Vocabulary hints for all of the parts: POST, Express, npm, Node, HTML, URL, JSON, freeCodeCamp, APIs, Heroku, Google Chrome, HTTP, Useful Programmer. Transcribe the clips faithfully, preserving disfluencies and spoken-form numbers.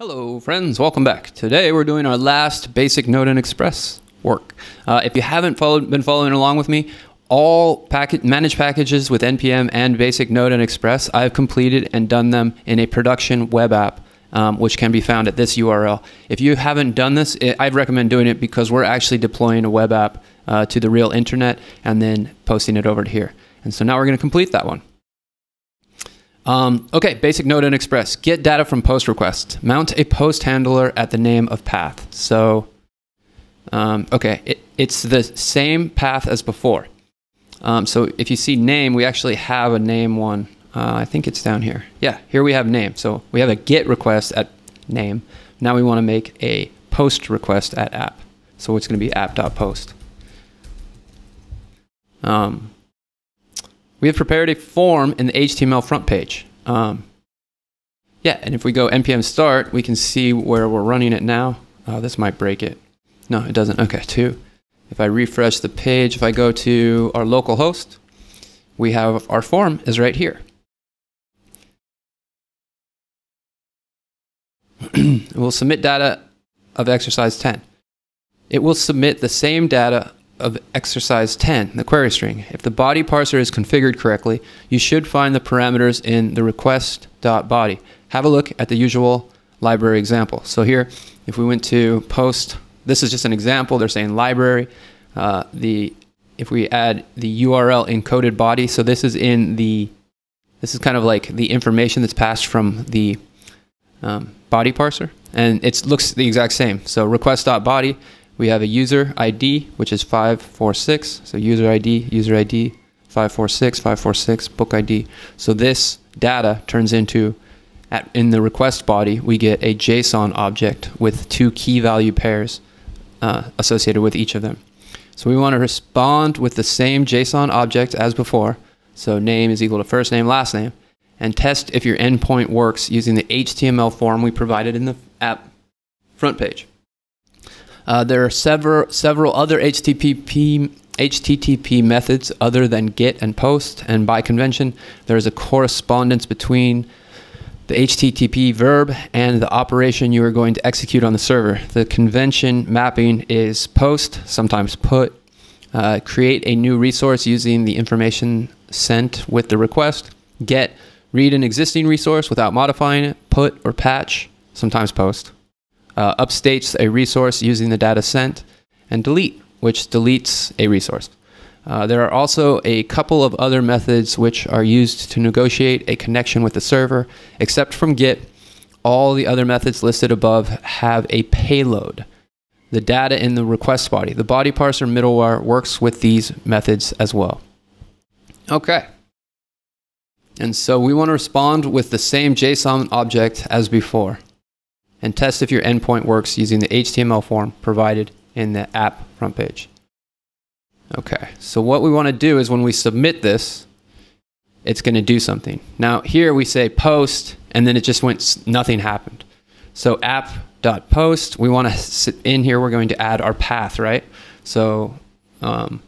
Hello friends, welcome back. Today we're doing our last basic Node and Express work. Uh, if you haven't followed, been following along with me, all packet, managed packages with N P M and basic Node and Express, I've completed and done them in a production web app, um, which can be found at this U R L. If you haven't done this, it, I'd recommend doing it because we're actually deploying a web app uh, to the real internet and then posting it over to here. And so now we're going to complete that one. Um, okay, basic Node and Express. Get data from post request. Mount a post handler at the name of path. So, um, okay, it, it's the same path as before. Um, so if you see name, we actually have a name one. Uh, I think it's down here. Yeah, here we have name. So we have a get request at name. Now we want to make a post request at app. So it's going to be app.post. Um, We have prepared a form in the H T M L front page. Um, yeah, and if we go npm start, we can see where we're running it now. Oh, this might break it. No, it doesn't. Okay, two. If I refresh the page, if I go to our local host, we have our form is right here. We'll submit data of exercise ten. It will submit the same data of exercise ten, the query string. If the body parser is configured correctly, you should find the parameters in the request.body. Have a look at the usual library example. So here, if we went to post, this is just an example, they're saying library. Uh, the if we add the U R L encoded body, so this is in the, this is kind of like the information that's passed from the um, body parser, and it looks the exact same. So request.body, we have a user I D, which is five four six. So user I D, user I D, five four six, five four six, book I D. So this data turns into, at, in the request body, we get a JSON object with two key value pairs uh, associated with each of them. So we want to respond with the same JSON object as before. So name is equal to first name, last name. And test if your endpoint works using the H T M L form we provided in the app front page. Uh, there are several several other H T T P methods other than get and post, and by convention, there is a correspondence between the H T T P verb and the operation you are going to execute on the server. The convention mapping is post, sometimes put, uh, create a new resource using the information sent with the request, get, read an existing resource without modifying it, put or patch, sometimes post. Uh, upstates a resource using the data sent, and delete, which deletes a resource. Uh, there are also a couple of other methods which are used to negotiate a connection with the server. Except from get, all the other methods listed above have a payload, the data in the request body. The body parser middleware works with these methods as well. Okay. And so we want to respond with the same JSON object as before, and test if your endpoint works using the H T M L form provided in the app front page. Okay, so what we want to do is when we submit this, it's going to do something. Now here we say post, and then it just went, nothing happened. So app.post, we want to sit in here, we're going to add our path, right? So um,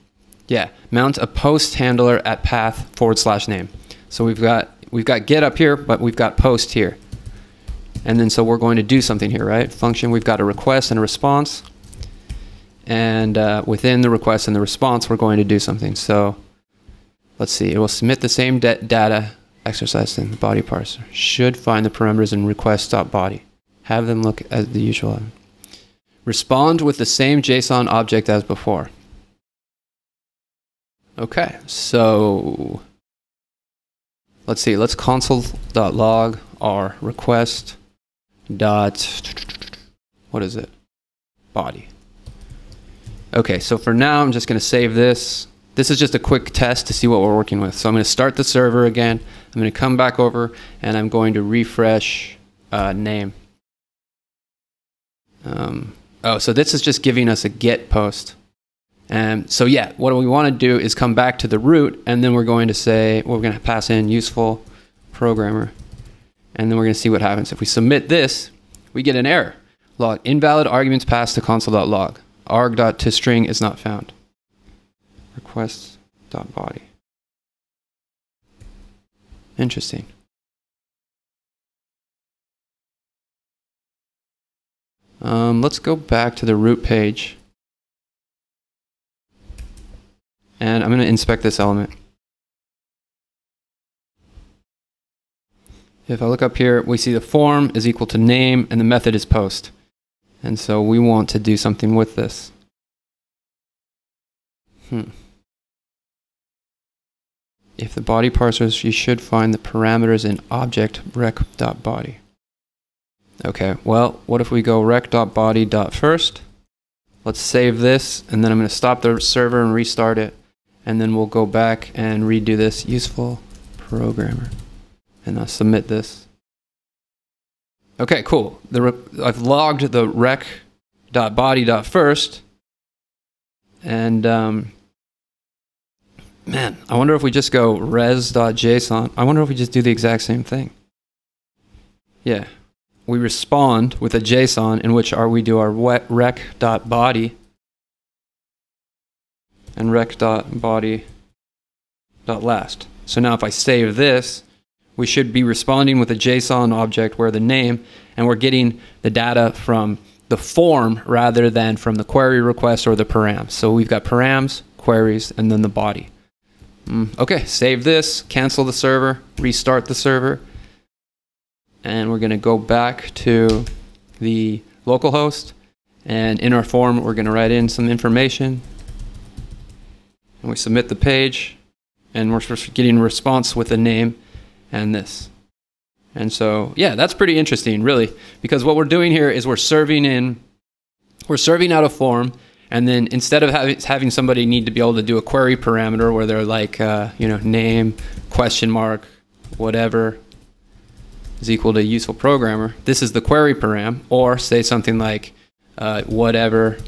yeah, mount a post handler at path forward slash name. So we've got, we've got get up here, but we've got post here. And then so we're going to do something here, right? Function, we've got a request and a response. And uh, within the request and the response, we're going to do something. So let's see, it will submit the same data exercise in the body parser. Should find the parameters in request.body. Have them look at the usual. Respond with the same JSON object as before. Okay, so let's see, let's console.log our request dot, what is it? Body. Okay, so for now, I'm just gonna save this. This is just a quick test to see what we're working with. So I'm gonna start the server again. I'm gonna come back over and I'm going to refresh uh, name. Um, oh, so this is just giving us a get post. And so yeah, what we wanna do is come back to the root, and then we're going to say, we're gonna pass in useful programmer. And then we're going to see what happens. If we submit this, we get an error. Log invalid arguments passed to console.log. Arg.toString is not found. Request.body. Interesting. Um, let's go back to the root page. And I'm going to inspect this element. If I look up here, we see the form is equal to name and the method is post. And so we want to do something with this. Hmm. If the body parsers, you should find the parameters in object rec.body. Okay, well, what if we go rec.body.first? Let's save this, and then I'm going to stop the server and restart it. And then we'll go back and redo this useful programmer. And I'll submit this. Okay, cool. The I've logged the rec.body.first. And um, man, I wonder if we just go res.json. I wonder if we just do the exact same thing. Yeah. We respond with a JSON in which our, we do our rec.body and rec.body.last. So now if I save this, we should be responding with a JSON object where the name, and we're getting the data from the form rather than from the query request or the params. So we've got params, queries, and then the body. Mm, okay, save this, cancel the server, restart the server. And we're going to go back to the localhost, and in our form we're going to write in some information, and we submit the page, and we're getting a response with a name and this. And so yeah, that's pretty interesting really, because what we're doing here is we're serving in we're serving out a form, and then instead of having, having somebody need to be able to do a query parameter where they're like uh, you know, name question mark whatever is equal to useful programmer. This is the query param, or say something like uh, whatever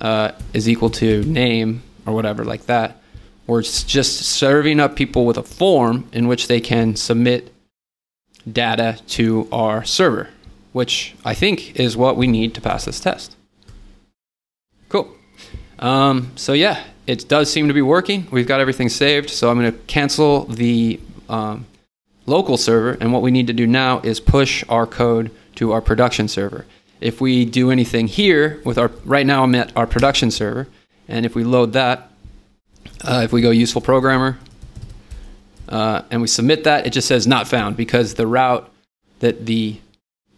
uh, is equal to name or whatever like that. We're just serving up people with a form in which they can submit data to our server, which I think is what we need to pass this test. Cool. Um, so yeah, it does seem to be working. We've got everything saved, so I'm going to cancel the um, local server, and what we need to do now is push our code to our production server. If we do anything here with our, right now I'm at our production server, and if we load that, uh, if we go useful programmer uh, and we submit that, it just says not found, because the route that the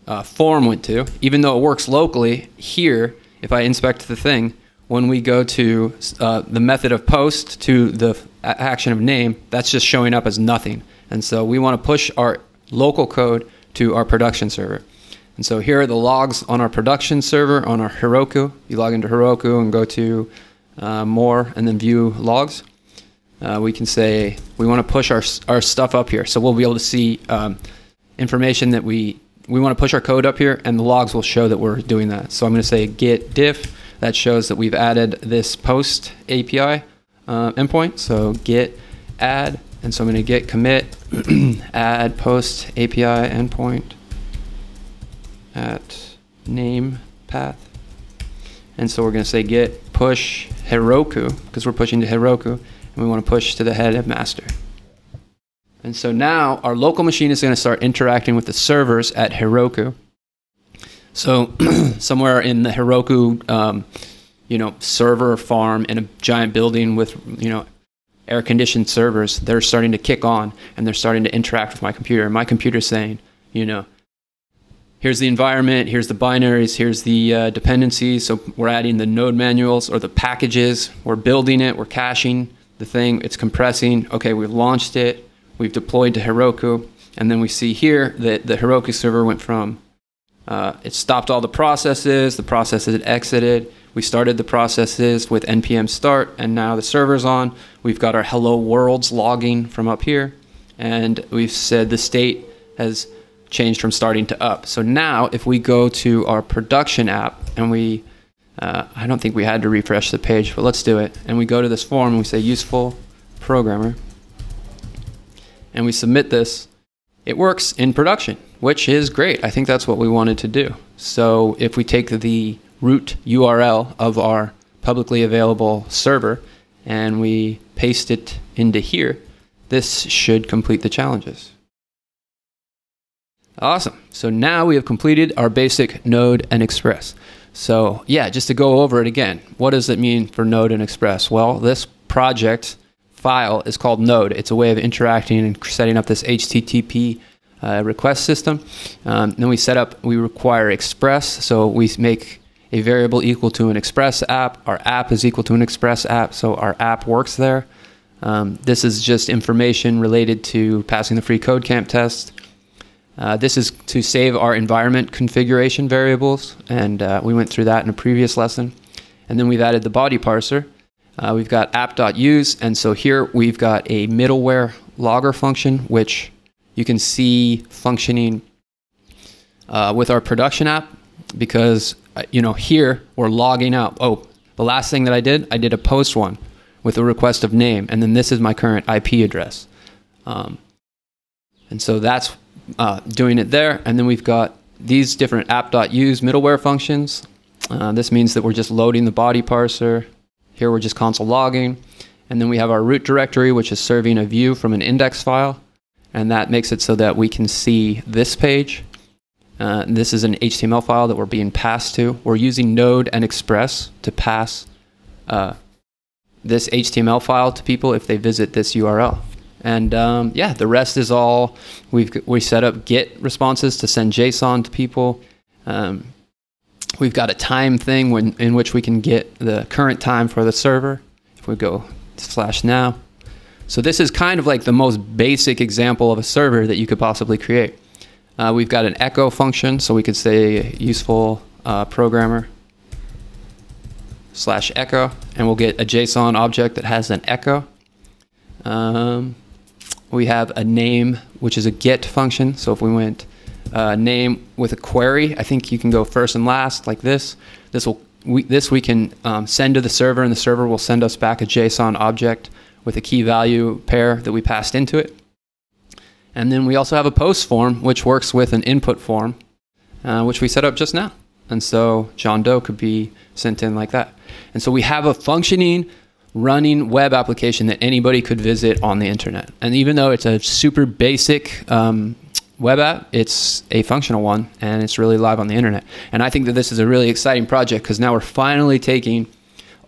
uh, form went to, even though it works locally here, if I inspect the thing, when we go to uh, the method of post to the action of name, that's just showing up as nothing. And so we want to push our local code to our production server. And so here are the logs on our production server on our Heroku. You log into Heroku and go to uh, more and then view logs. Uh, we can say we want to push our, our stuff up here. So we'll be able to see um, information that we, we want to push our code up here, and the logs will show that we're doing that. So I'm going to say git diff. That shows that we've added this post A P I uh, endpoint. So git add. And so I'm going to git commit add post A P I endpoint at name path. And so we're going to say git push Heroku, because we're pushing to Heroku, and we want to push to the head of master. And so now our local machine is going to start interacting with the servers at Heroku. So somewhere in the Heroku, um, you know, server farm in a giant building with, you know, air-conditioned servers, they're starting to kick on, and they're starting to interact with my computer. And my computer's saying, you know, here's the environment, here's the binaries, here's the uh, dependencies. So we're adding the node manuals or the packages. We're building it. We're caching the thing. It's compressing. Okay, we've launched it. We've deployed to Heroku. And then we see here that the Heroku server went from, uh, it stopped all the processes. The processes exited. We started the processes with npm start, and now the server's on. We've got our hello worlds logging from up here, and we've said the state has changed from starting to up. So now if we go to our production app, and we, uh, I don't think we had to refresh the page, but let's do it. And we go to this form, and we say useful programmer, and we submit this. It works in production, which is great. I think that's what we wanted to do. So if we take the root U R L of our publicly available server and we paste it into here, this should complete the challenges. Awesome. So now we have completed our basic Node and Express. So yeah, just to go over it again, what does it mean for Node and Express? Well, this project file is called Node. It's a way of interacting and setting up this H T T P uh, request system. Um, then we set up, we require Express. So we make a variable equal to an Express app. Our app is equal to an Express app. So our app works there. Um, this is just information related to passing the freeCodeCamp test. Uh, this is to save our environment configuration variables, and uh, we went through that in a previous lesson. And then we've added the body parser. Uh, we've got app.use, and so here we've got a middleware logger function, which you can see functioning uh, with our production app, because you know here we're logging out. Oh, the last thing that I did, I did a post one with a request of name, and then this is my current I P address. Um, and so that's Uh, doing it there, and then we've got these different app.use middleware functions. Uh, this means that we're just loading the body parser. Here we're just console logging. And then we have our root directory, which is serving a view from an index file. And that makes it so that we can see this page. Uh, and this is an H T M L file that we're being passed to. We're using Node and Express to pass uh, this H T M L file to people if they visit this U R L. And um, yeah, the rest is all, we've we set up GET responses to send JSON to people. Um, we've got a time thing when, in which we can get the current time for the server if we go slash now. So this is kind of like the most basic example of a server that you could possibly create. Uh, we've got an echo function, so we could say useful uh, programmer slash echo, and we'll get a JSON object that has an echo. Um, We have a name, which is a get function. So if we went uh, name with a query, I think you can go first and last like this. This will we, this we can um, send to the server, and the server will send us back a JSON object with a key value pair that we passed into it. And then we also have a post form, which works with an input form, uh, which we set up just now. And so John Doe could be sent in like that. And so we have a functioning running web application that anybody could visit on the internet. And even though it's a super basic um, web app, it's a functional one, and it's really live on the internet. And I think that this is a really exciting project, because now we're finally taking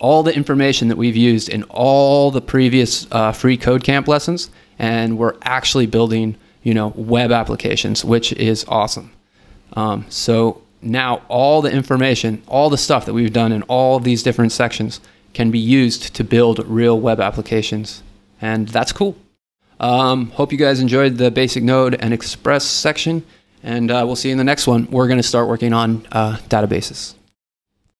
all the information that we've used in all the previous uh, free CodeCamp lessons, and we're actually building, you know, web applications, which is awesome. Um, so now all the information, all the stuff that we've done in all of these different sections can be used to build real web applications. And that's cool. Um, hope you guys enjoyed the basic Node and Express section. And uh, we'll see you in the next one. We're going to start working on uh, databases.